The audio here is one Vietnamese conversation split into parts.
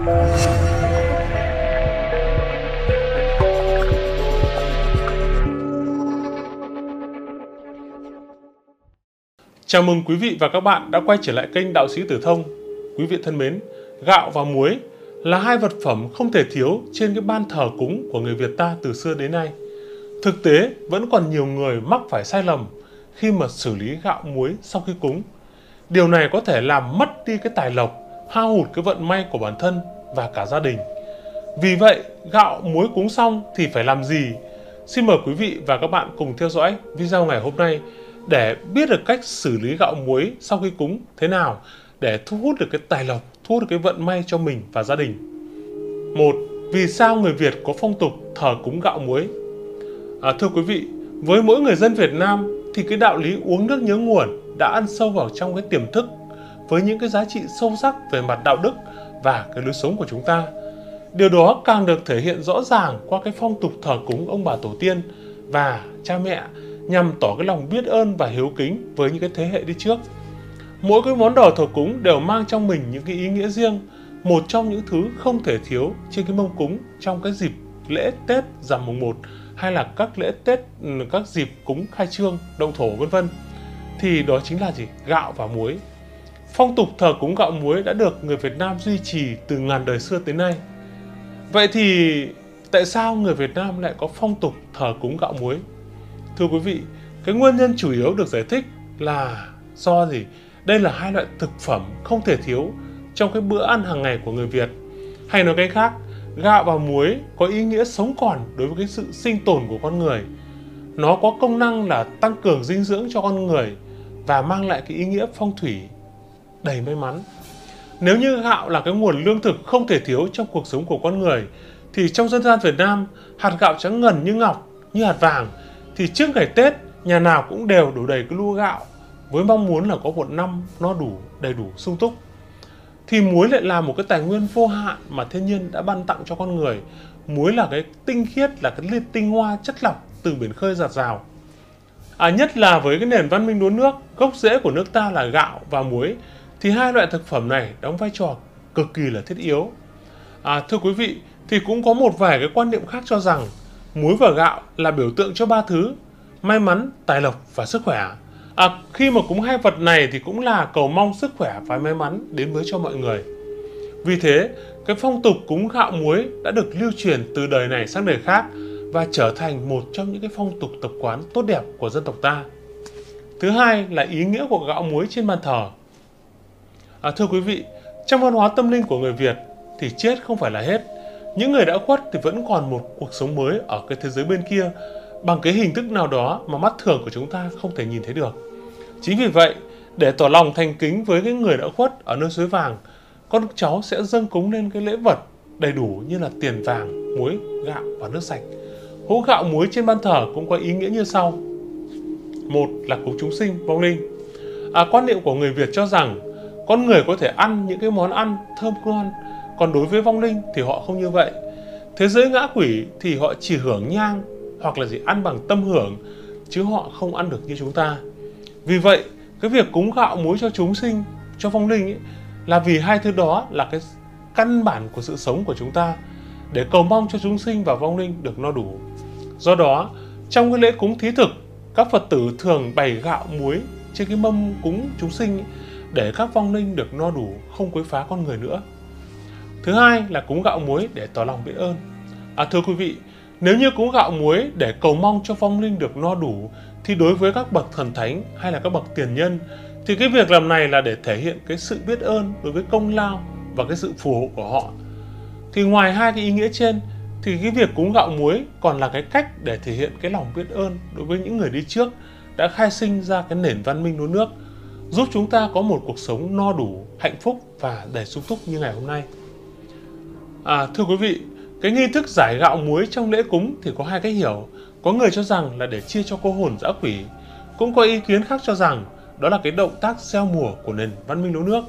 Chào mừng quý vị và các bạn đã quay trở lại kênh Đạo Sĩ Tử Thông. Quý vị thân mến, gạo và muối là hai vật phẩm không thể thiếu trên cái ban thờ cúng của người Việt ta từ xưa đến nay. Thực tế vẫn còn nhiều người mắc phải sai lầm khi mà xử lý gạo muối sau khi cúng. Điều này có thể làm mất đi cái tài lộc, hao hụt cái vận may của bản thân và cả gia đình. Vì vậy, gạo muối cúng xong thì phải làm gì? Xin mời quý vị và các bạn cùng theo dõi video ngày hôm nay để biết được cách xử lý gạo muối sau khi cúng thế nào để thu hút được cái tài lộc, thu hút được cái vận may cho mình và gia đình. 1. Vì sao người Việt có phong tục thờ cúng gạo muối? Thưa quý vị, với mỗi người dân Việt Nam thì cái đạo lý uống nước nhớ nguồn đã ăn sâu vào trong cái tiềm thức với những cái giá trị sâu sắc về mặt đạo đức và cái lối sống của chúng ta. Điều đó càng được thể hiện rõ ràng qua cái phong tục thờ cúng ông bà tổ tiên và cha mẹ nhằm tỏ cái lòng biết ơn và hiếu kính với những cái thế hệ đi trước. Mỗi cái món đồ thờ cúng đều mang trong mình những cái ý nghĩa riêng, một trong những thứ không thể thiếu trên cái mâm cúng trong cái dịp lễ Tết rằm mùng 1 hay là các lễ Tết, các dịp cúng khai trương, động thổ vân vân. Thì đó chính là gì? Gạo và muối. Phong tục thờ cúng gạo muối đã được người Việt Nam duy trì từ ngàn đời xưa tới nay. Vậy thì tại sao người Việt Nam lại có phong tục thờ cúng gạo muối? Thưa quý vị, cái nguyên nhân chủ yếu được giải thích là do gì? Đây là hai loại thực phẩm không thể thiếu trong cái bữa ăn hàng ngày của người Việt. Hay nói cách khác, gạo và muối có ý nghĩa sống còn đối với cái sự sinh tồn của con người. Nó có công năng là tăng cường dinh dưỡng cho con người và mang lại cái ý nghĩa phong thủy đầy may mắn. Nếu như gạo là cái nguồn lương thực không thể thiếu trong cuộc sống của con người, thì trong dân gian Việt Nam, hạt gạo trắng ngần như ngọc, như hạt vàng, thì trước ngày Tết, nhà nào cũng đều đổ đầy cái lu gạo với mong muốn là có một năm no đủ, đầy đủ, sung túc. Thì muối lại là một cái tài nguyên vô hạn mà thiên nhiên đã ban tặng cho con người. Muối là cái tinh khiết, là cái tinh hoa chất lọc từ biển khơi giạt rào. Nhất là với cái nền văn minh đuối nước, gốc rễ của nước ta là gạo và muối, thì hai loại thực phẩm này đóng vai trò cực kỳ là thiết yếu. Thưa quý vị, thì cũng có một vài cái quan niệm khác cho rằng muối và gạo là biểu tượng cho ba thứ: may mắn, tài lộc và sức khỏe. Khi mà cúng hai vật này thì cũng là cầu mong sức khỏe và may mắn đến với cho mọi người. Vì thế, cái phong tục cúng gạo muối đã được lưu truyền từ đời này sang đời khác và trở thành một trong những cái phong tục tập quán tốt đẹp của dân tộc ta. Thứ hai là ý nghĩa của gạo muối trên bàn thờ. Thưa quý vị, trong văn hóa tâm linh của người Việt thì chết không phải là hết. Những người đã khuất thì vẫn còn một cuộc sống mới ở cái thế giới bên kia bằng cái hình thức nào đó mà mắt thường của chúng ta không thể nhìn thấy được. Chính vì vậy, để tỏ lòng thành kính với cái người đã khuất ở nơi suối vàng, con cháu sẽ dâng cúng lên cái lễ vật đầy đủ như là tiền vàng, muối, gạo và nước sạch. Hũ gạo muối trên ban thờ cũng có ý nghĩa như sau. Một là cúng chúng sinh, vong linh. Quan niệm của người Việt cho rằng con người có thể ăn những cái món ăn thơm ngon, còn đối với vong linh thì họ không như vậy. Thế giới ngã quỷ thì họ chỉ hưởng nhang hoặc là gì, ăn bằng tâm hưởng, chứ họ không ăn được như chúng ta. Vì vậy, cái việc cúng gạo muối cho chúng sinh, cho vong linh ấy, là vì hai thứ đó là cái căn bản của sự sống của chúng ta, để cầu mong cho chúng sinh và vong linh được no đủ. Do đó, trong cái lễ cúng thí thực, các Phật tử thường bày gạo muối trên cái mâm cúng chúng sinh ấy, để các vong linh được no đủ, không quấy phá con người nữa. Thứ hai là cúng gạo muối để tỏ lòng biết ơn. Thưa quý vị, nếu như cúng gạo muối để cầu mong cho vong linh được no đủ, thì đối với các bậc thần thánh hay là các bậc tiền nhân, thì cái việc làm này là để thể hiện cái sự biết ơn đối với công lao và cái sự phù hộ của họ. Thì ngoài hai cái ý nghĩa trên, thì cái việc cúng gạo muối còn là cái cách để thể hiện cái lòng biết ơn đối với những người đi trước đã khai sinh ra cái nền văn minh uống nước, giúp chúng ta có một cuộc sống no đủ, hạnh phúc và đầy sung túc như ngày hôm nay. Thưa quý vị, cái nghi thức giải gạo muối trong lễ cúng thì có hai cách hiểu. Có người cho rằng là để chia cho cô hồn dã quỷ, cũng có ý kiến khác cho rằng đó là cái động tác gieo mùa của nền văn minh lúa nước.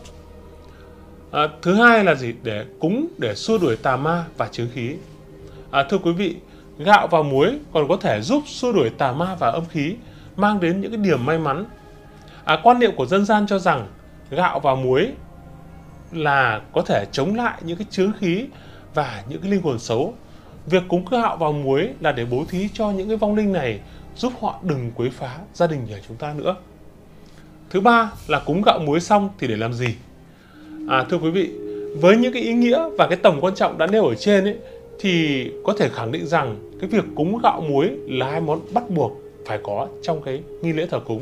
Thứ hai là gì? Để cúng để xua đuổi tà ma và chướng khí. Thưa quý vị, gạo và muối còn có thể giúp xua đuổi tà ma và âm khí, mang đến những cái điểm may mắn. Quan niệm của dân gian cho rằng gạo và muối là có thể chống lại những cái chướng khí và những cái linh hồn xấu. Việc cúng cơ hạo vào muối là để bố thí cho những cái vong linh này, giúp họ đừng quấy phá gia đình nhà chúng ta nữa. Thứ ba là cúng gạo muối xong thì để làm gì? Thưa quý vị, với những cái ý nghĩa và cái tầm quan trọng đã nêu ở trên ấy, thì có thể khẳng định rằng cái việc cúng gạo muối là hai món bắt buộc phải có trong cái nghi lễ thờ cúng.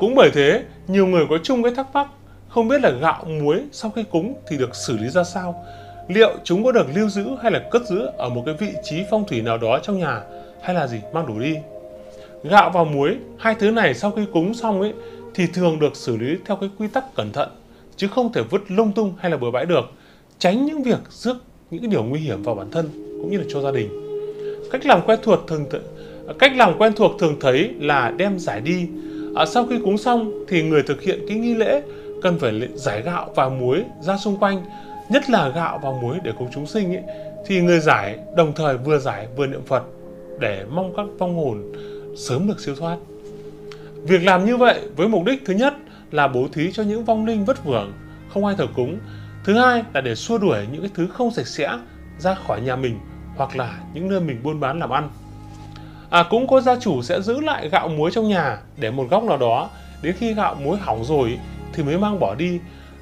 Cũng bởi thế, nhiều người có chung cái thắc mắc không biết là gạo muối sau khi cúng thì được xử lý ra sao? Liệu chúng có được lưu giữ hay là cất giữ ở một cái vị trí phong thủy nào đó trong nhà, hay là gì mang đủ đi? Gạo và muối, hai thứ này sau khi cúng xong ấy thì thường được xử lý theo cái quy tắc cẩn thận, chứ không thể vứt lung tung hay là bừa bãi được, tránh những việc rước những cái điều nguy hiểm vào bản thân cũng như là cho gia đình. Cách làm quen thuộc thường thấy là đem giải đi. Sau khi cúng xong thì người thực hiện cái nghi lễ cần phải giải gạo và muối ra xung quanh, nhất là gạo và muối để cúng chúng sinh ấy, thì người giải đồng thời vừa giải vừa niệm Phật để mong các vong hồn sớm được siêu thoát. Việc làm như vậy với mục đích thứ nhất là bố thí cho những vong linh vất vưởng không ai thờ cúng, thứ hai là để xua đuổi những cái thứ không sạch sẽ ra khỏi nhà mình hoặc là những nơi mình buôn bán làm ăn. Cũng có gia chủ sẽ giữ lại gạo muối trong nhà để một góc nào đó, đến khi gạo muối hỏng rồi thì mới mang bỏ đi,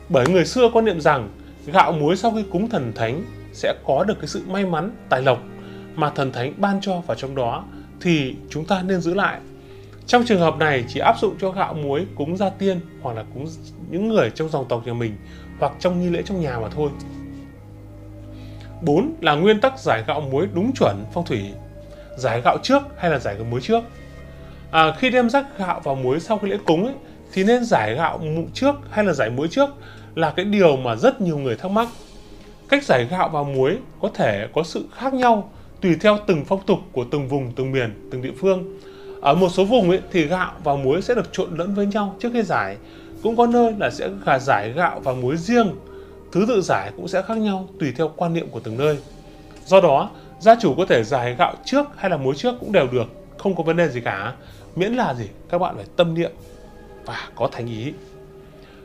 bởi người xưa quan niệm rằng gạo muối sau khi cúng thần thánh sẽ có được cái sự may mắn, tài lộc mà thần thánh ban cho vào trong đó, thì chúng ta nên giữ lại. Trong trường hợp này chỉ áp dụng cho gạo muối cúng gia tiên hoặc là cúng những người trong dòng tộc nhà mình hoặc trong nghi lễ trong nhà mà thôi. 4. Là nguyên tắc giải gạo muối đúng chuẩn phong thủy. Giải gạo trước hay là giải cái muối trước? Khi đem rắc gạo vào muối sau cái lễ cúng ấy, thì nên giải gạo trước hay là giải muối trước là cái điều mà rất nhiều người thắc mắc. Cách giải gạo vào muối có thể có sự khác nhau tùy theo từng phong tục của từng vùng, từng miền, từng địa phương. Ở một số vùng ấy, thì gạo và muối sẽ được trộn lẫn với nhau trước khi giải. Cũng có nơi là sẽ giải gạo và muối riêng. Thứ tự giải cũng sẽ khác nhau tùy theo quan niệm của từng nơi. Do đó, gia chủ có thể giải gạo trước hay là muối trước cũng đều được, không có vấn đề gì cả. Miễn là gì? Các bạn phải tâm niệm và có thành ý.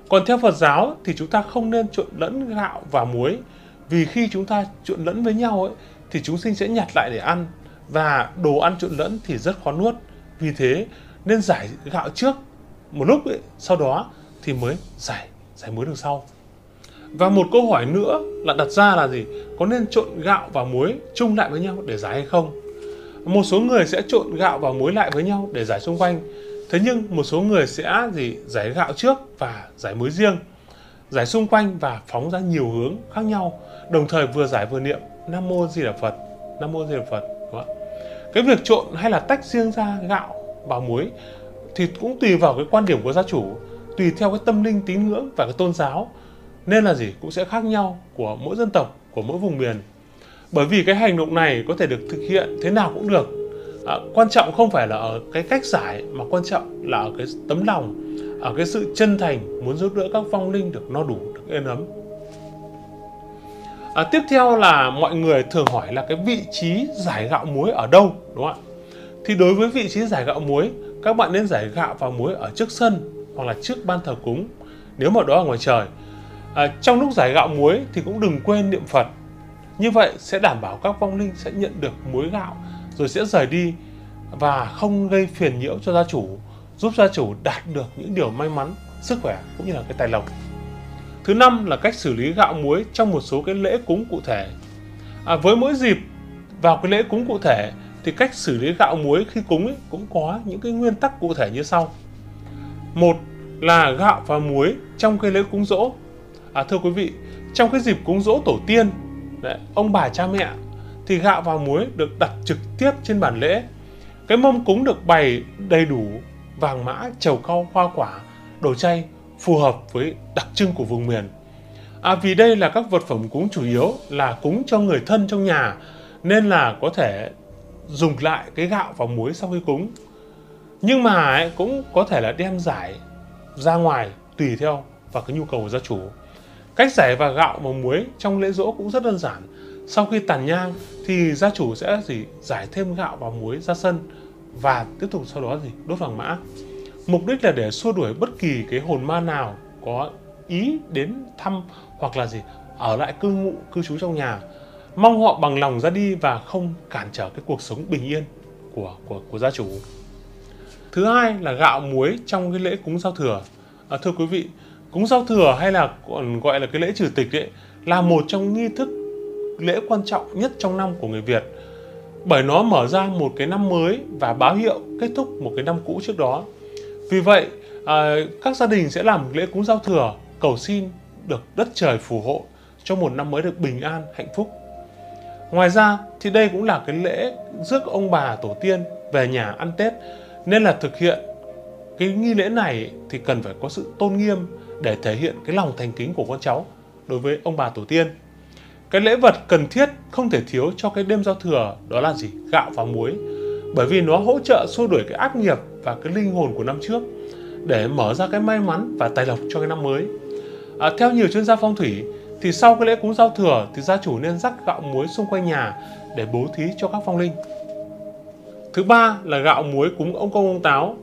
Còn theo Phật giáo thì chúng ta không nên trộn lẫn gạo và muối, vì khi chúng ta trộn lẫn với nhau ấy, thì chúng sinh sẽ nhặt lại để ăn, và đồ ăn trộn lẫn thì rất khó nuốt. Vì thế nên giải gạo trước một lúc ấy, sau đó thì mới giải muối được sau. Và một câu hỏi nữa là đặt ra là gì? Có nên trộn gạo và muối chung lại với nhau để giải hay không? Một số người sẽ trộn gạo và muối lại với nhau để giải xung quanh. Thế nhưng một số người sẽ giải gạo trước và giải muối riêng, giải xung quanh và phóng ra nhiều hướng khác nhau, đồng thời vừa giải vừa niệm Nam Mô Di Đà Phật, Nam Mô Di Đà Phật. Đúng không? Cái việc trộn hay là tách riêng ra gạo và muối thì cũng tùy vào cái quan điểm của gia chủ, tùy theo cái tâm linh tín ngưỡng và cái tôn giáo, nên là cũng sẽ khác nhau của mỗi dân tộc, của mỗi vùng miền. Bởi vì cái hành động này có thể được thực hiện thế nào cũng được. Quan trọng không phải là ở cái cách giải, mà quan trọng là ở cái tấm lòng, ở cái sự chân thành muốn giúp đỡ các vong linh được no đủ, được êm ấm. Tiếp theo là mọi người thường hỏi là cái vị trí giải gạo muối ở đâu, đúng không ạ? Thì đối với vị trí giải gạo muối, các bạn nên giải gạo và muối ở trước sân hoặc là trước ban thờ cúng, nếu mà đó ở ngoài trời. Trong lúc giải gạo muối thì cũng đừng quên niệm Phật. Như vậy sẽ đảm bảo các vong linh sẽ nhận được muối gạo rồi sẽ rời đi và không gây phiền nhiễu cho gia chủ, giúp gia chủ đạt được những điều may mắn, sức khỏe cũng như là cái tài lộc. Thứ năm là cách xử lý gạo muối trong một số cái lễ cúng cụ thể. Với mỗi dịp vào cái lễ cúng cụ thể thì cách xử lý gạo muối khi cúng ấy cũng có những cái nguyên tắc cụ thể như sau. Một là gạo và muối trong cái lễ cúng giỗ. Thưa quý vị, trong cái dịp cúng giỗ tổ tiên, ông bà cha mẹ, thì gạo và muối được đặt trực tiếp trên bàn lễ. Cái mâm cúng được bày đầy đủ vàng mã, trầu cau, hoa quả, đồ chay, phù hợp với đặc trưng của vùng miền. Vì đây là các vật phẩm cúng chủ yếu là cúng cho người thân trong nhà, nên là có thể dùng lại cái gạo và muối sau khi cúng. Nhưng mà cũng có thể là đem giải ra ngoài tùy theo và cái nhu cầu của gia chủ. Cách giải và gạo và muối trong lễ giỗ cũng rất đơn giản. Sau khi tàn nhang thì gia chủ sẽ giải thêm gạo và muối ra sân và tiếp tục sau đó đốt vàng mã. Mục đích là để xua đuổi bất kỳ cái hồn ma nào có ý đến thăm hoặc là gì ở lại cư ngụ cư trú trong nhà, mong họ bằng lòng ra đi và không cản trở cái cuộc sống bình yên của gia chủ. Thứ hai là gạo muối trong cái lễ cúng giao thừa. Thưa quý vị, cúng giao thừa hay là còn gọi là cái lễ trừ tịch ấy, là một trong nghi thức lễ quan trọng nhất trong năm của người Việt, bởi nó mở ra một cái năm mới và báo hiệu kết thúc một cái năm cũ trước đó. Vì vậy, các gia đình sẽ làm lễ cúng giao thừa cầu xin được đất trời phù hộ cho một năm mới được bình an, hạnh phúc. Ngoài ra thì đây cũng là cái lễ rước ông bà tổ tiên về nhà ăn Tết, nên là thực hiện cái nghi lễ này thì cần phải có sự tôn nghiêm để thể hiện cái lòng thành kính của con cháu đối với ông bà tổ tiên. Cái lễ vật cần thiết không thể thiếu cho cái đêm giao thừa đó là gì? Gạo và muối. Bởi vì nó hỗ trợ xua đuổi cái ác nghiệp và cái linh hồn của năm trước để mở ra cái may mắn và tài lộc cho cái năm mới. Theo nhiều chuyên gia phong thủy thì sau cái lễ cúng giao thừa thì gia chủ nên rắc gạo muối xung quanh nhà để bố thí cho các phong linh. Thứ ba là gạo muối cúng ông Công ông Táo.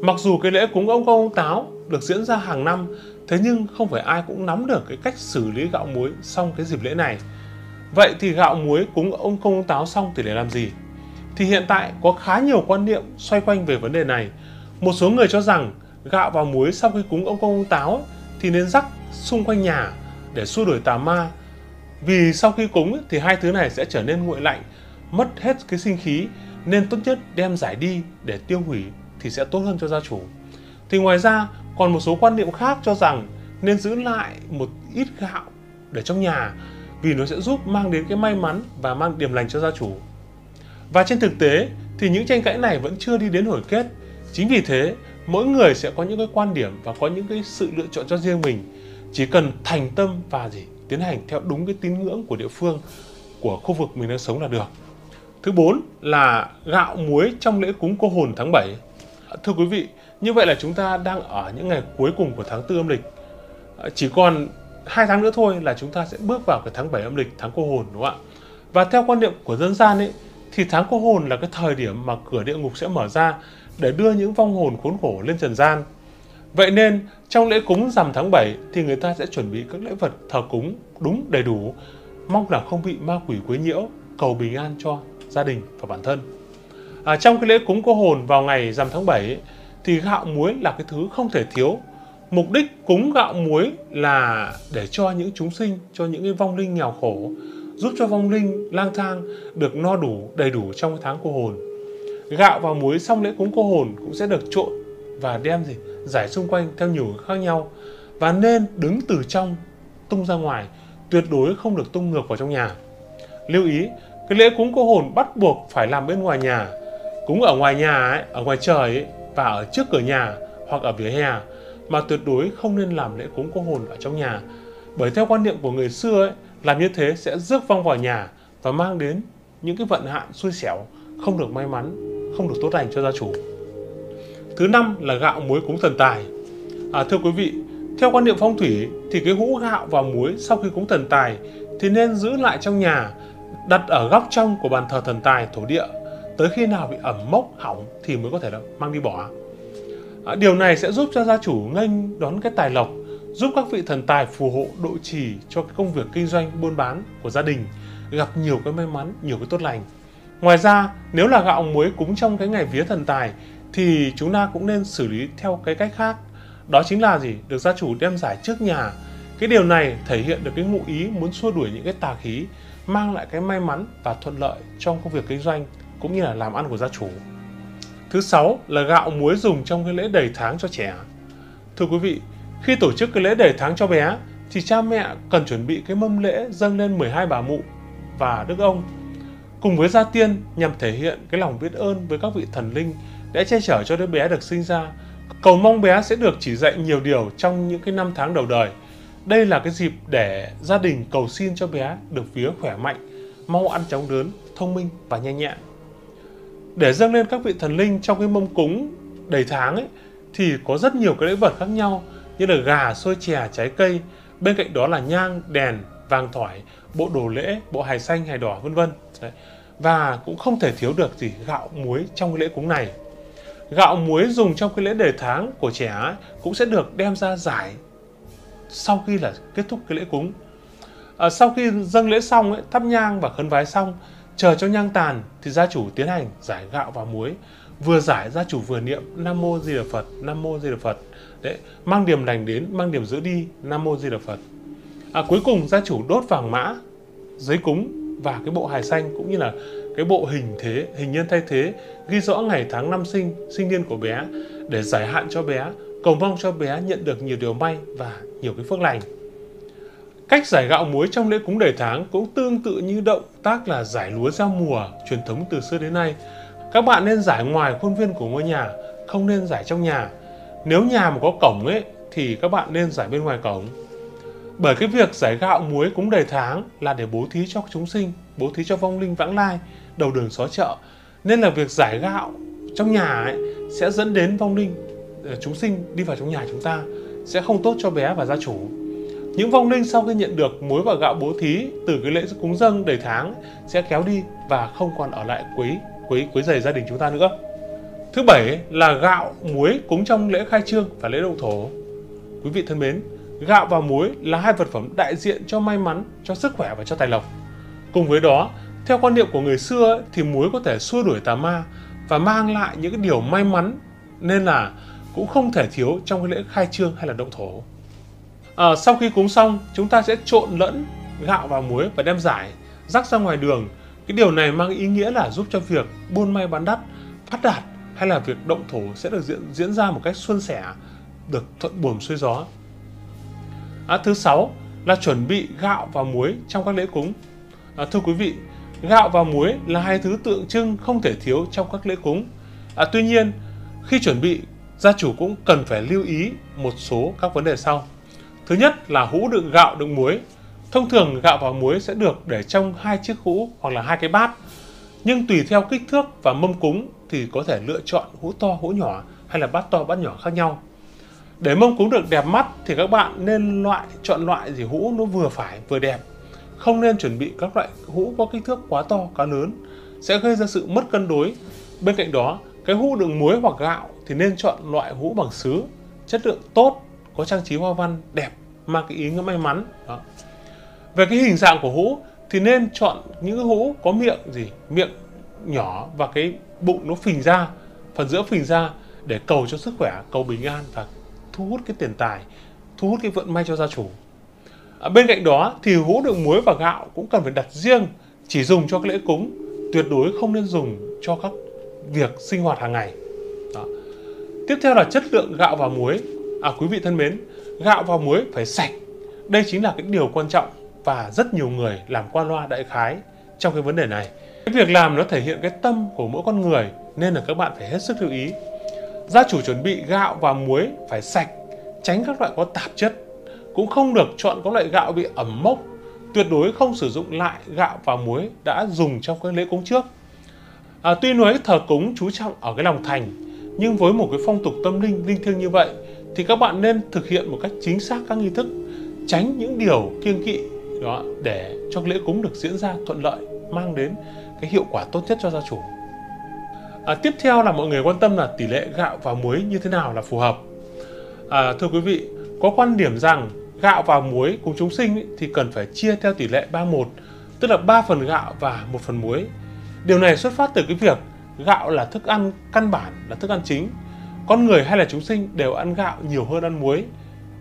Mặc dù cái lễ cúng ông Công ông Táo được diễn ra hàng năm, thế nhưng không phải ai cũng nắm được cái cách xử lý gạo muối xong cái dịp lễ này. Vậy thì gạo muối cúng ông Công ông Táo xong thì để làm gì? Thì hiện tại có khá nhiều quan niệm xoay quanh về vấn đề này. Một số người cho rằng gạo và muối sau khi cúng ông Công ông Táo thì nên rắc xung quanh nhà để xua đuổi tà ma, vì sau khi cúng thì hai thứ này sẽ trở nên nguội lạnh, mất hết cái sinh khí, nên tốt nhất đem giải đi để tiêu hủy thì sẽ tốt hơn cho gia chủ. Thì ngoài ra còn một số quan niệm khác cho rằng nên giữ lại một ít gạo để trong nhà, vì nó sẽ giúp mang đến cái may mắn và mang điểm lành cho gia chủ. Và trên thực tế thì những tranh cãi này vẫn chưa đi đến hồi kết. Chính vì thế mỗi người sẽ có những cái quan điểm và có những cái sự lựa chọn cho riêng mình. Chỉ cần thành tâm và tiến hành theo đúng cái tín ngưỡng của địa phương, của khu vực mình đang sống là được. Thứ 4 là gạo muối trong lễ cúng cô hồn tháng 7. Thưa quý vị, như vậy là chúng ta đang ở những ngày cuối cùng của tháng 4 âm lịch. Chỉ còn 2 tháng nữa thôi là chúng ta sẽ bước vào cái tháng 7 âm lịch, tháng cô hồn, đúng không ạ? Và theo quan niệm của dân gian ấy, thì tháng cô hồn là cái thời điểm mà cửa địa ngục sẽ mở ra để đưa những vong hồn khốn khổ lên trần gian. Vậy nên trong lễ cúng rằm tháng 7 thì người ta sẽ chuẩn bị các lễ vật thờ cúng đúng đầy đủ, mong là không bị ma quỷ quấy nhiễu, cầu bình an cho gia đình và bản thân. Trong cái lễ cúng cô hồn vào ngày rằm tháng 7 ấy, thì gạo muối là cái thứ không thể thiếu. Mục đích cúng gạo muối là để cho những chúng sinh, cho những cái vong linh nghèo khổ, giúp cho vong linh lang thang được no đủ, đầy đủ trong cái tháng cô hồn. Gạo và muối xong lễ cúng cô hồn cũng sẽ được trộn và đem giải xung quanh theo nhiều hướng khác nhau, và nên đứng từ trong tung ra ngoài, tuyệt đối không được tung ngược vào trong nhà. Lưu ý, cái lễ cúng cô hồn bắt buộc phải làm bên ngoài nhà, cúng ở ngoài nhà ấy, ở ngoài trời ấy, và ở trước cửa nhà hoặc ở vỉa hè, mà tuyệt đối không nên làm lễ cúng cô hồn ở trong nhà. Bởi theo quan niệm của người xưa ấy, làm như thế sẽ rước vong vào nhà và mang đến những cái vận hạn xui xẻo, không được may mắn, không được tốt lành cho gia chủ. Thứ 5 là gạo muối cúng thần tài. Thưa quý vị, theo quan niệm phong thủy thì cái hũ gạo và muối sau khi cúng thần tài thì nên giữ lại trong nhà, đặt ở góc trong của bàn thờ thần tài thổ địa, tới khi nào bị ẩm mốc hỏng thì mới có thể là mang đi bỏ. Điều này sẽ giúp cho gia chủ nghênh đón cái tài lộc, giúp các vị thần tài phù hộ độ trì cho cái công việc kinh doanh buôn bán của gia đình gặp nhiều cái may mắn, nhiều cái tốt lành. Ngoài ra, nếu là gạo muối cúng trong cái ngày vía thần tài thì chúng ta cũng nên xử lý theo cái cách khác, đó chính là được gia chủ đem giải trước nhà. Cái điều này thể hiện được cái ngụ ý muốn xua đuổi những cái tà khí, mang lại cái may mắn và thuận lợi trong công việc kinh doanh cũng như là làm ăn của gia chủ. Thứ 6 là gạo muối dùng trong cái lễ đầy tháng cho trẻ. Thưa quý vị, khi tổ chức cái lễ đầy tháng cho bé thì cha mẹ cần chuẩn bị cái mâm lễ dâng lên 12 bà mụ và đức ông cùng với gia tiên, nhằm thể hiện cái lòng biết ơn với các vị thần linh đã che chở cho đứa bé được sinh ra, cầu mong bé sẽ được chỉ dạy nhiều điều trong những cái năm tháng đầu đời. Đây là cái dịp để gia đình cầu xin cho bé được vía khỏe mạnh, mau ăn chóng lớn, thông minh và nhanh nhẹn. Để dâng lên các vị thần linh trong cái mâm cúng đầy tháng ấy, thì có rất nhiều cái lễ vật khác nhau như là gà, xôi, chè, trái cây, bên cạnh đó là nhang, đèn, vàng thỏi, bộ đồ lễ, bộ hài xanh, hài đỏ, vân vân. Và cũng không thể thiếu được gạo muối trong cái lễ cúng này. Gạo muối dùng trong cái lễ đề tháng của trẻ cũng sẽ được đem ra giải sau khi là kết thúc cái lễ cúng. Sau khi dâng lễ xong, thắp nhang và khấn vái xong, chờ cho nhang tàn thì gia chủ tiến hành rải gạo và muối. Vừa rải, gia chủ vừa niệm Nam Mô Di Đà Phật, Nam Mô Di Đà Phật. Đấy, mang điểm lành đến, mang điểm giữ đi, Nam Mô Di Đà Phật. Cuối cùng gia chủ đốt vàng mã, giấy cúng và cái bộ hài xanh cũng như là cái bộ hình nhân thay thế ghi rõ ngày tháng năm sinh, sinh niên của bé để giải hạn cho bé, cầu mong cho bé nhận được nhiều điều may và nhiều cái phước lành. Cách giải gạo muối trong lễ cúng đầy tháng cũng tương tự như động tác là giải lúa gieo mùa truyền thống từ xưa đến nay. Các bạn nên giải ngoài khuôn viên của ngôi nhà, không nên giải trong nhà. Nếu nhà mà có cổng thì các bạn nên giải bên ngoài cổng. Bởi cái việc giải gạo muối cúng đầy tháng là để bố thí cho chúng sinh, bố thí cho vong linh vãng lai, đầu đường xó chợ. Nên là việc giải gạo trong nhà sẽ dẫn đến vong linh, chúng sinh đi vào trong nhà chúng ta, sẽ không tốt cho bé và gia chủ. Những vong linh sau khi nhận được muối và gạo bố thí từ cái lễ cúng dâng đầy tháng sẽ kéo đi và không còn ở lại quấy rầy gia đình chúng ta nữa. Thứ bảy là gạo, muối cúng trong lễ khai trương và lễ động thổ. Quý vị thân mến, gạo và muối là hai vật phẩm đại diện cho may mắn, cho sức khỏe và cho tài lộc. Cùng với đó, theo quan niệm của người xưa thì muối có thể xua đuổi tà ma và mang lại những cái điều may mắn, nên là cũng không thể thiếu trong cái lễ khai trương hay là động thổ. Sau khi cúng xong, chúng ta sẽ trộn lẫn gạo và muối và đem rải, rắc ra ngoài đường. Cái điều này mang ý nghĩa là giúp cho việc buôn may bán đắt, phát đạt hay là việc động thổ sẽ được diễn ra một cách suôn sẻ, được thuận buồm xuôi gió. Thứ sáu là chuẩn bị gạo và muối trong các lễ cúng. Thưa quý vị, gạo và muối là hai thứ tượng trưng không thể thiếu trong các lễ cúng. Tuy nhiên, khi chuẩn bị, gia chủ cũng cần phải lưu ý một số các vấn đề sau. Thứ nhất là hũ đựng gạo đựng muối. Thông thường gạo và muối sẽ được để trong hai chiếc hũ hoặc là hai cái bát. Nhưng tùy theo kích thước và mâm cúng thì có thể lựa chọn hũ to hũ nhỏ hay là bát to bát nhỏ khác nhau. Để mâm cúng được đẹp mắt thì các bạn nên chọn loại hũ nó vừa phải vừa đẹp. Không nên chuẩn bị các loại hũ có kích thước quá to quá lớn, sẽ gây ra sự mất cân đối. Bên cạnh đó, cái hũ đựng muối hoặc gạo thì nên chọn loại hũ bằng sứ, chất lượng tốt, có trang trí hoa văn đẹp, mang cái ý nghĩa may mắn. Đó. Về cái hình dạng của hũ thì nên chọn những hũ có miệng nhỏ và cái bụng nó phình ra, phần giữa phình ra để cầu cho sức khỏe, cầu bình an và thu hút cái tiền tài, thu hút cái vận may cho gia chủ. Bên cạnh đó thì hũ đựng muối và gạo cũng cần phải đặt riêng, chỉ dùng cho cái lễ cúng, tuyệt đối không nên dùng cho các việc sinh hoạt hàng ngày. Đó. Tiếp theo là chất lượng gạo và muối. Quý vị thân mến, gạo và muối phải sạch. Đây chính là cái điều quan trọng và rất nhiều người làm qua loa đại khái trong cái vấn đề này. Cái việc làm nó thể hiện cái tâm của mỗi con người nên là các bạn phải hết sức lưu ý. Gia chủ chuẩn bị gạo và muối phải sạch, tránh các loại có tạp chất. Cũng không được chọn các loại gạo bị ẩm mốc, tuyệt đối không sử dụng lại gạo và muối đã dùng trong các lễ cúng trước. Tuy nói thờ cúng chú trọng ở cái lòng thành, nhưng với một cái phong tục tâm linh, linh thiêng như vậy thì các bạn nên thực hiện một cách chính xác các nghi thức, tránh những điều kiêng kỵ đó để cho lễ cúng được diễn ra thuận lợi, mang đến cái hiệu quả tốt nhất cho gia chủ. Tiếp theo là mọi người quan tâm là tỷ lệ gạo và muối như thế nào là phù hợp. Thưa quý vị, có quan điểm rằng gạo và muối cùng chúng sinh thì cần phải chia theo tỷ lệ 3-1, tức là 3 phần gạo và 1 phần muối. Điều này xuất phát từ cái việc gạo là thức ăn căn bản, là thức ăn chính. Con người hay là chúng sinh đều ăn gạo nhiều hơn ăn muối,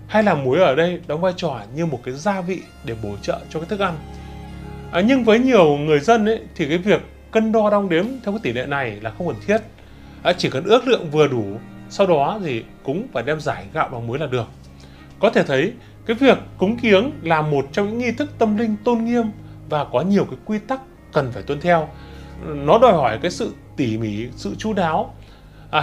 hay là muối ở đây đóng vai trò như một cái gia vị để bổ trợ cho cái thức ăn. Nhưng với nhiều người dân thì cái việc cân đo đong đếm theo cái tỷ lệ này là không cần thiết. Chỉ cần ước lượng vừa đủ, sau đó thì cúng và đem rải gạo và muối là được. Có thể thấy cái việc cúng kiếng là một trong những nghi thức tâm linh tôn nghiêm và có nhiều cái quy tắc cần phải tuân theo. Nó đòi hỏi cái sự tỉ mỉ, sự chu đáo.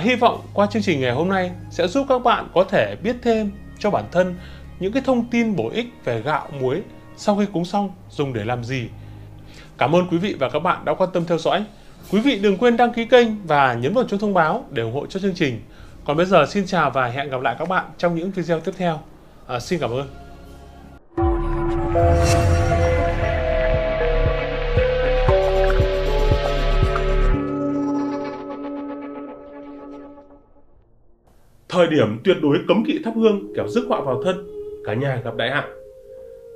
Hy vọng qua chương trình ngày hôm nay sẽ giúp các bạn có thể biết thêm cho bản thân những cái thông tin bổ ích về gạo, muối sau khi cúng xong dùng để làm gì. Cảm ơn quý vị và các bạn đã quan tâm theo dõi. Quý vị đừng quên đăng ký kênh và nhấn vào chuông thông báo để ủng hộ cho chương trình. Còn bây giờ xin chào và hẹn gặp lại các bạn trong những video tiếp theo. Xin cảm ơn. Thời điểm tuyệt đối cấm kỵ thắp hương, kẻo rước họa vào thân. cả nhà gặp đại hạn.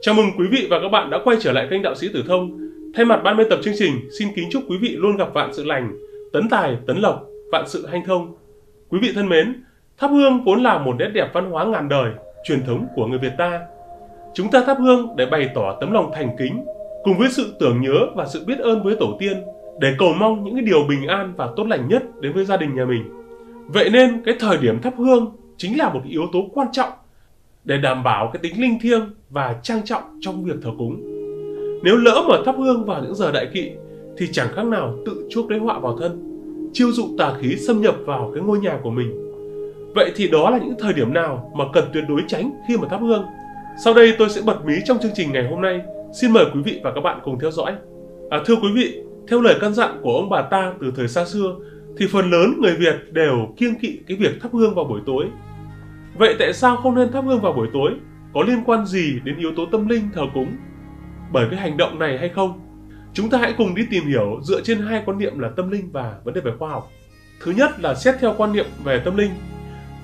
Chào mừng quý vị và các bạn đã quay trở lại kênh Đạo Sĩ Tử Thông. Thay mặt ban biên tập chương trình, xin kính chúc quý vị luôn gặp vạn sự lành, tấn tài, tấn lộc, vạn sự hanh thông. Quý vị thân mến, thắp hương vốn là một nét đẹp văn hóa ngàn đời, truyền thống của người Việt ta. Chúng ta thắp hương để bày tỏ tấm lòng thành kính, cùng với sự tưởng nhớ và sự biết ơn với tổ tiên, để cầu mong những cái điều bình an và tốt lành nhất đến với gia đình nhà mình. Vậy nên cái thời điểm thắp hương chính là một yếu tố quan trọng để đảm bảo cái tính linh thiêng và trang trọng trong việc thờ cúng. Nếu lỡ mà thắp hương vào những giờ đại kỵ thì chẳng khác nào tự chuốc lấy họa vào thân, chiêu dụ tà khí xâm nhập vào cái ngôi nhà của mình. Vậy thì đó là những thời điểm nào mà cần tuyệt đối tránh khi mà thắp hương? Sau đây tôi sẽ bật mí trong chương trình ngày hôm nay. Xin mời quý vị và các bạn cùng theo dõi. Thưa quý vị, theo lời căn dặn của ông bà ta từ thời xa xưa thì phần lớn người Việt đều kiêng kỵ cái việc thắp hương vào buổi tối. Vậy tại sao không nên thắp hương vào buổi tối? Có liên quan gì đến yếu tố tâm linh thờ cúng bởi cái hành động này hay không? Chúng ta hãy cùng đi tìm hiểu dựa trên hai quan niệm là tâm linh và vấn đề về khoa học. Thứ nhất là xét theo quan niệm về tâm linh.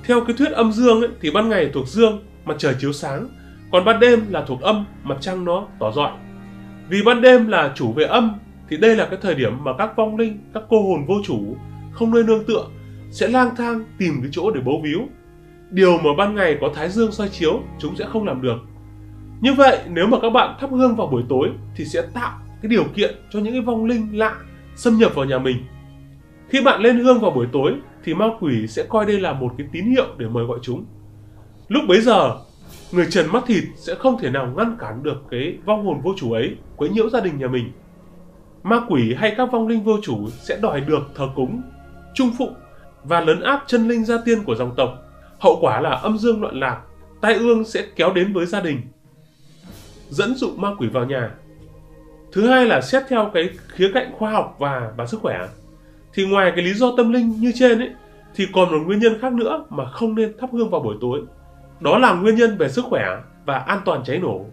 Theo cái thuyết âm dương ấy, thì ban ngày thuộc dương, mặt trời chiếu sáng, còn ban đêm là thuộc âm, mặt trăng nó tỏ rọi. Vì ban đêm là chủ về âm thì đây là cái thời điểm mà các vong linh, các cô hồn vô chủ, không nơi nương tựa sẽ lang thang tìm cái chỗ để bấu víu. Điều mà ban ngày có thái dương soi chiếu chúng sẽ không làm được. Như vậy nếu mà các bạn thắp hương vào buổi tối thì sẽ tạo cái điều kiện cho những cái vong linh lạ xâm nhập vào nhà mình. Khi bạn lên hương vào buổi tối thì ma quỷ sẽ coi đây là một cái tín hiệu để mời gọi chúng. Lúc bấy giờ người trần mắt thịt sẽ không thể nào ngăn cản được cái vong hồn vô chủ ấy quấy nhiễu gia đình nhà mình. Ma quỷ hay các vong linh vô chủ sẽ đòi được thờ cúng, trung phụng và lấn áp chân linh gia tiên của dòng tộc. Hậu quả là âm dương loạn lạc, tai ương sẽ kéo đến với gia đình, dẫn dụ ma quỷ vào nhà. Thứ hai là xét theo cái khía cạnh khoa học và sức khỏe. Thì ngoài cái lý do tâm linh như trên ấy, thì còn một nguyên nhân khác nữa mà không nên thắp hương vào buổi tối. Đó là nguyên nhân về sức khỏe và an toàn cháy nổ.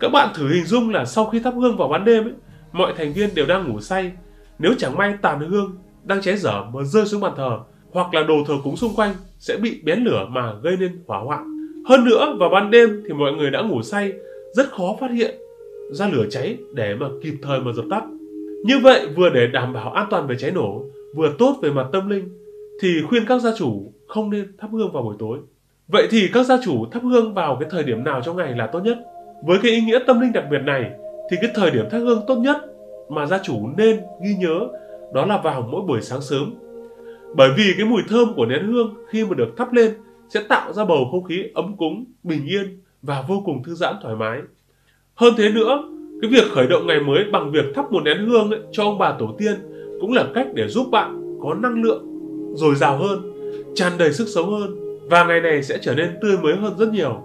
Các bạn thử hình dung là sau khi thắp hương vào ban đêm ấy, mọi thành viên đều đang ngủ say. Nếu chẳng may tàn hương đang cháy dở mà rơi xuống bàn thờ hoặc là đồ thờ cúng xung quanh sẽ bị bén lửa mà gây nên hỏa hoạn. Hơn nữa vào ban đêm thì mọi người đã ngủ say, rất khó phát hiện ra lửa cháy để mà kịp thời mà dập tắt. Như vậy vừa để đảm bảo an toàn về cháy nổ, vừa tốt về mặt tâm linh thì khuyên các gia chủ không nên thắp hương vào buổi tối. Vậy thì các gia chủ thắp hương vào cái thời điểm nào trong ngày là tốt nhất? Với cái ý nghĩa tâm linh đặc biệt này thì cái thời điểm thắp hương tốt nhất mà gia chủ nên ghi nhớ đó là vào mỗi buổi sáng sớm. Bởi vì cái mùi thơm của nén hương khi mà được thắp lên sẽ tạo ra bầu không khí ấm cúng, bình yên và vô cùng thư giãn thoải mái. Hơn thế nữa, cái việc khởi động ngày mới bằng việc thắp một nén hương ấy, cho ông bà tổ tiên cũng là cách để giúp bạn có năng lượng dồi dào hơn, tràn đầy sức sống hơn và ngày này sẽ trở nên tươi mới hơn rất nhiều.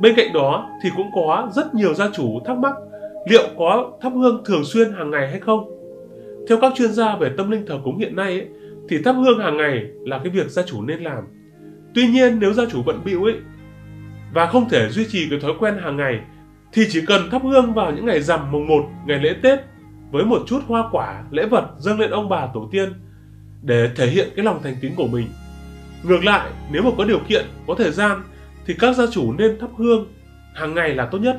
Bên cạnh đó thì cũng có rất nhiều gia chủ thắc mắc liệu có thắp hương thường xuyên hàng ngày hay không. Theo các chuyên gia về tâm linh thờ cúng hiện nay ấy, thì thắp hương hàng ngày là cái việc gia chủ nên làm. Tuy nhiên nếu gia chủ bận bịu ấy và không thể duy trì cái thói quen hàng ngày thì chỉ cần thắp hương vào những ngày rằm, mùng 1, ngày lễ Tết với một chút hoa quả, lễ vật dâng lên ông bà tổ tiên để thể hiện cái lòng thành kính của mình. Ngược lại, nếu mà có điều kiện, có thời gian thì các gia chủ nên thắp hương hàng ngày là tốt nhất.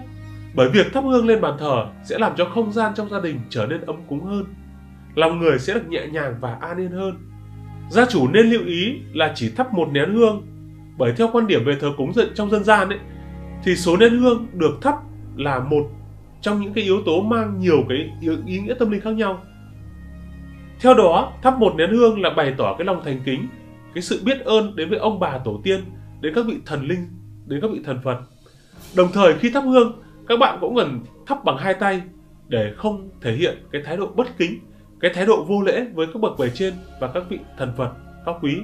Bởi việc thắp hương lên bàn thờ sẽ làm cho không gian trong gia đình trở nên ấm cúng hơn, lòng người sẽ được nhẹ nhàng và an yên hơn. Gia chủ nên lưu ý là chỉ thắp một nén hương, bởi theo quan điểm về thờ cúng trong dân gian ấy, thì số nén hương được thắp là một trong những cái yếu tố mang nhiều cái ý nghĩa tâm linh khác nhau. Theo đó, thắp một nén hương là bày tỏ cái lòng thành kính, cái sự biết ơn đến với ông bà tổ tiên, đến các vị thần linh, đến các vị thần Phật. Đồng thời khi thắp hương, các bạn cũng cần thắp bằng hai tay để không thể hiện cái thái độ bất kính, cái thái độ vô lễ với các bậc bề trên và các vị thần Phật cao quý.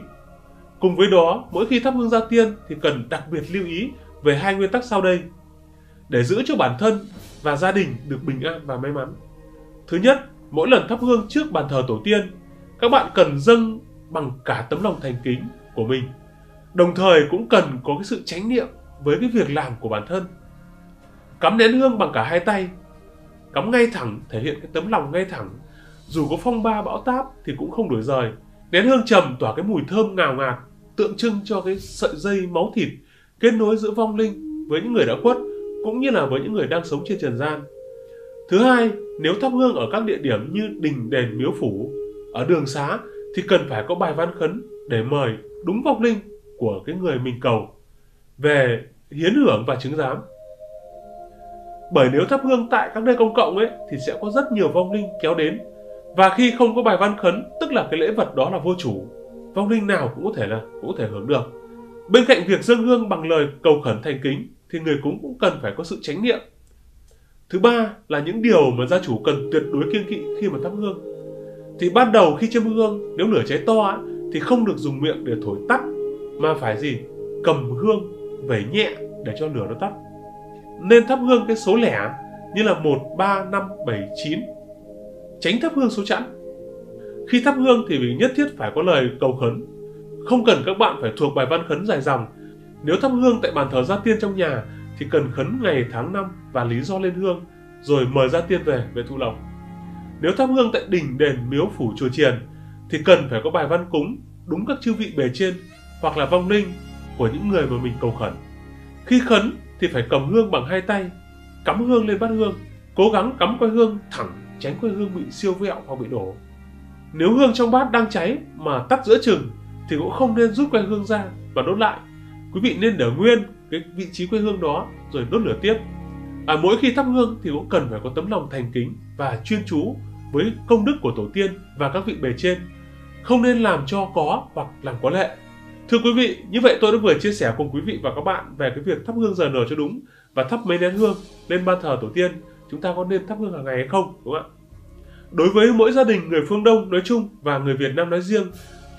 Cùng với đó, mỗi khi thắp hương gia tiên thì cần đặc biệt lưu ý về hai nguyên tắc sau đây để giữ cho bản thân và gia đình được bình an và may mắn. Thứ nhất, mỗi lần thắp hương trước bàn thờ tổ tiên, các bạn cần dâng bằng cả tấm lòng thành kính của mình. Đồng thời cũng cần có cái sự chánh niệm với cái việc làm của bản thân. Cắm nén hương bằng cả hai tay, cắm ngay thẳng thể hiện cái tấm lòng ngay thẳng. Dù có phong ba bão táp thì cũng không đổi rời. Nén hương trầm tỏa cái mùi thơm ngào ngạt, tượng trưng cho cái sợi dây máu thịt kết nối giữa vong linh với những người đã khuất cũng như là với những người đang sống trên trần gian. Thứ hai, nếu thắp hương ở các địa điểm như đình, đền, miếu phủ, ở đường xá thì cần phải có bài văn khấn để mời đúng vong linh của cái người mình cầu về hiến hưởng và chứng giám. Bởi nếu thắp hương tại các nơi công cộng ấy thì sẽ có rất nhiều vong linh kéo đến, và khi không có bài văn khấn tức là cái lễ vật đó là vô chủ, vong linh nào cũng có thể hưởng được. Bên cạnh việc dâng hương bằng lời cầu khẩn thành kính thì người cúng cũng cần phải có sự chánh niệm. Thứ ba là những điều mà gia chủ cần tuyệt đối kiêng kỵ khi mà thắp hương. Thì ban đầu khi châm hương, nếu lửa cháy to ấy, thì không được dùng miệng để thổi tắt, mà phải cầm hương vẩy nhẹ để cho lửa nó tắt. Nên thắp hương cái số lẻ như là 1, 3, 5, 7, 9. Tránh thắp hương số chẵn. Khi thắp hương thì nhất thiết phải có lời cầu khấn. Không cần các bạn phải thuộc bài văn khấn dài dòng. Nếu thắp hương tại bàn thờ gia tiên trong nhà thì cần khấn ngày, tháng, năm và lý do lên hương, rồi mời gia tiên về thụ lộc. Nếu thắp hương tại đình, đền, miếu, phủ, chùa chiền thì cần phải có bài văn cúng đúng các chư vị bề trên hoặc là vong linh của những người mà mình cầu khẩn. Khi khấn thì phải cầm hương bằng hai tay, cắm hương lên bát hương, cố gắng cắm que hương thẳng, tránh que hương bị siêu vẹo hoặc bị đổ. Nếu hương trong bát đang cháy mà tắt giữa chừng thì cũng không nên rút que hương ra và đốt lại. Quý vị nên để nguyên cái vị trí que hương đó rồi đốt lửa tiếp. Mỗi khi thắp hương thì cũng cần phải có tấm lòng thành kính và chuyên chú với công đức của tổ tiên và các vị bề trên, không nên làm cho có hoặc làm quá lệ. Thưa quý vị, như vậy tôi đã vừa chia sẻ cùng quý vị và các bạn về cái việc thắp hương giờ nở cho đúng và thắp mấy nén hương lên ban thờ tổ tiên. Chúng ta có nên thắp hương hàng ngày hay không, đúng không ạ? Đối với mỗi gia đình người phương Đông nói chung và người Việt Nam nói riêng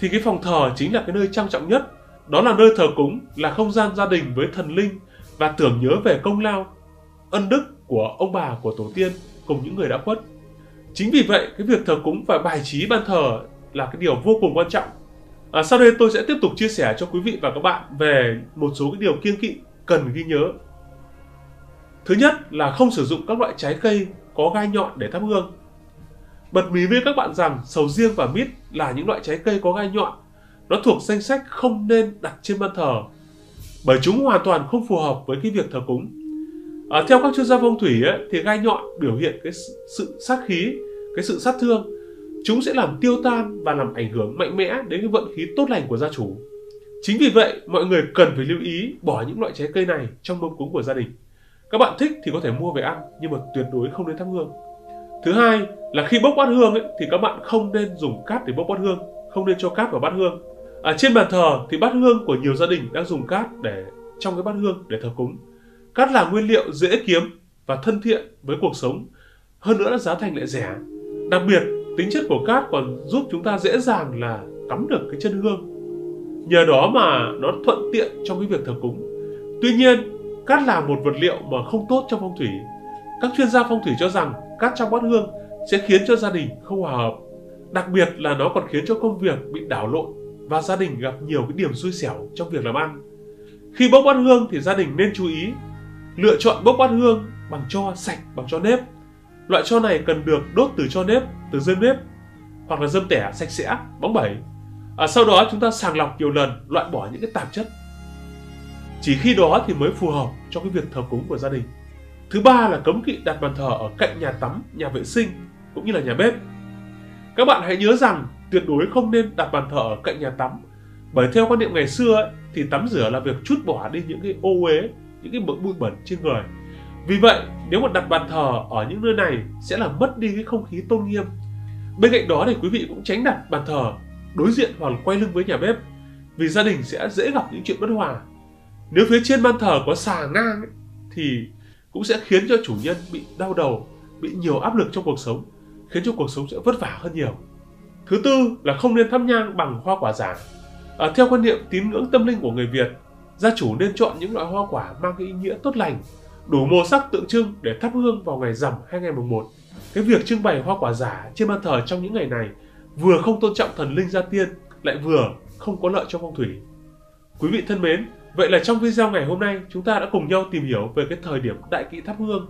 thì cái phòng thờ chính là cái nơi trang trọng nhất. Đó là nơi thờ cúng, là không gian gia đình với thần linh và tưởng nhớ về công lao, ân đức của ông bà, của tổ tiên cùng những người đã khuất. Chính vì vậy, cái việc thờ cúng và bài trí ban thờ là cái điều vô cùng quan trọng. Sau đây tôi sẽ tiếp tục chia sẻ cho quý vị và các bạn về một số cái điều kiêng kỵ cần ghi nhớ. Thứ nhất là không sử dụng các loại trái cây có gai nhọn để thắp hương. Bật mí với các bạn rằng sầu riêng và mít là những loại trái cây có gai nhọn. Nó thuộc danh sách không nên đặt trên ban thờ, bởi chúng hoàn toàn không phù hợp với cái việc thờ cúng. Theo các chuyên gia phong thủy ấy, thì gai nhọn biểu hiện cái sự sát khí, cái sự sát thương. Chúng sẽ làm tiêu tan và làm ảnh hưởng mạnh mẽ đến cái vận khí tốt lành của gia chủ. Chính vì vậy, mọi người cần phải lưu ý bỏ những loại trái cây này trong mâm cúng của gia đình. Các bạn thích thì có thể mua về ăn, nhưng mà tuyệt đối không nên thắp hương. Thứ hai là khi bốc bát hương ấy, thì các bạn không nên dùng cát để bốc bát hương, không nên cho cát vào bát hương. Trên bàn thờ thì bát hương của nhiều gia đình đang dùng cát để trong cái bát hương để thờ cúng. Cát là nguyên liệu dễ kiếm và thân thiện với cuộc sống, hơn nữa là giá thành lại rẻ. Đặc biệt, tính chất của cát còn giúp chúng ta dễ dàng là cắm được cái chân hương, nhờ đó mà nó thuận tiện trong cái việc thờ cúng. Tuy nhiên, cát là một vật liệu mà không tốt trong phong thủy. Các chuyên gia phong thủy cho rằng cát trong bát hương sẽ khiến cho gia đình không hòa hợp, đặc biệt là nó còn khiến cho công việc bị đảo lộn và gia đình gặp nhiều cái điểm xui xẻo trong việc làm ăn. Khi bốc bát hương thì gia đình nên chú ý lựa chọn bốc bát hương bằng tro sạch, bằng tro nếp. Loại tro này cần được đốt từ tro nếp, từ rơm nếp hoặc là rơm tẻ sạch sẽ, bóng bẩy. Sau đó chúng ta sàng lọc nhiều lần, loại bỏ những cái tạp chất. Chỉ khi đó thì mới phù hợp cho cái việc thờ cúng của gia đình. Thứ ba là cấm kỵ đặt bàn thờ ở cạnh nhà tắm, nhà vệ sinh cũng như là nhà bếp. Các bạn hãy nhớ rằng tuyệt đối không nên đặt bàn thờ ở cạnh nhà tắm, bởi theo quan niệm ngày xưa ấy, thì tắm rửa là việc trút bỏ đi những cái ô uế, những cái bụi bẩn trên người. Vì vậy, nếu mà đặt bàn thờ ở những nơi này sẽ làm mất đi cái không khí tôn nghiêm. Bên cạnh đó thì quý vị cũng tránh đặt bàn thờ đối diện hoặc quay lưng với nhà bếp, vì gia đình sẽ dễ gặp những chuyện bất hòa. Nếu phía trên bàn thờ có xà ngang ấy, thì cũng sẽ khiến cho chủ nhân bị đau đầu, bị nhiều áp lực trong cuộc sống, khiến cho cuộc sống sẽ vất vả hơn nhiều. Thứ tư là không nên thắp nhang bằng hoa quả giả. Theo quan niệm tín ngưỡng tâm linh của người Việt, gia chủ nên chọn những loại hoa quả mang cái ý nghĩa tốt lành, đủ màu sắc tượng trưng để thắp hương vào ngày rằm hay ngày mùng 1. Cái việc trưng bày hoa quả giả trên bàn thờ trong những ngày này vừa không tôn trọng thần linh gia tiên, lại vừa không có lợi cho phong thủy. Quý vị thân mến, vậy là trong video ngày hôm nay chúng ta đã cùng nhau tìm hiểu về cái thời điểm đại kỵ thắp hương,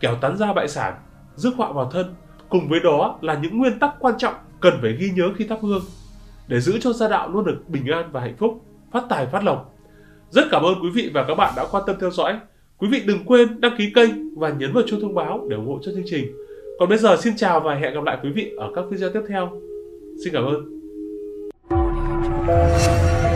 kẻo tán gia bại sản, rước họa vào thân. Cùng với đó là những nguyên tắc quan trọng cần phải ghi nhớ khi thắp hương để giữ cho gia đạo luôn được bình an và hạnh phúc, phát tài phát lộc. Rất cảm ơn quý vị và các bạn đã quan tâm theo dõi. Quý vị đừng quên đăng ký kênh và nhấn vào chuông thông báo để ủng hộ cho chương trình. Còn bây giờ xin chào và hẹn gặp lại quý vị ở các video tiếp theo. Xin cảm ơn.